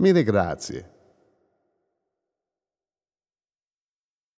Mille grazie.